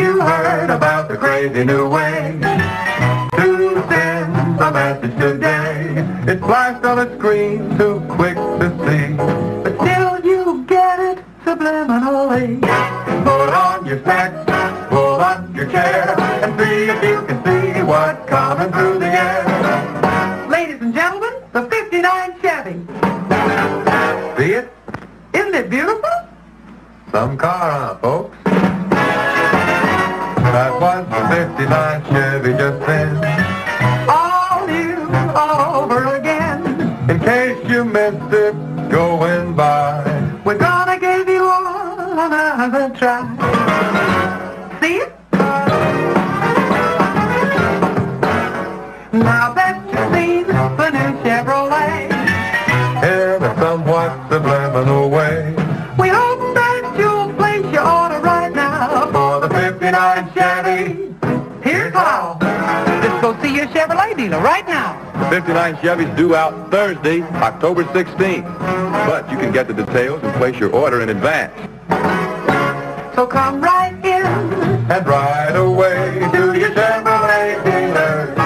you heard about the crazy new way to send the message today? It's flashed on a screen, too quick to see, but still you get it subliminally. Put on your specs, pull up your chair, and see if you can see what's coming through the air. Ladies and gentlemen, the '59 Chevy. See it? Isn't it beautiful? Some car, huh, folks? That was the '59 Chevy just then. All new, all over again. In case you missed it going by, we're gonna give you all another try. See it? Now that you've seen the new Chevrolet in a somewhat subliminal way, we hope that you'll place your order right now for the '59 Chevy. Here's how. Just go see your Chevrolet dealer right now. The '59 Chevy's due out Thursday, October 16th. But you can get the details and place your order in advance. So come right in and right away to your Chevrolet dealer.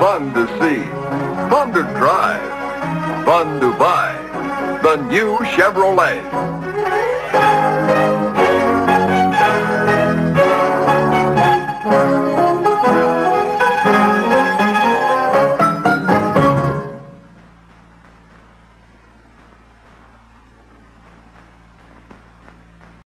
Fun to see, fun to drive, fun to buy, the new Chevrolet.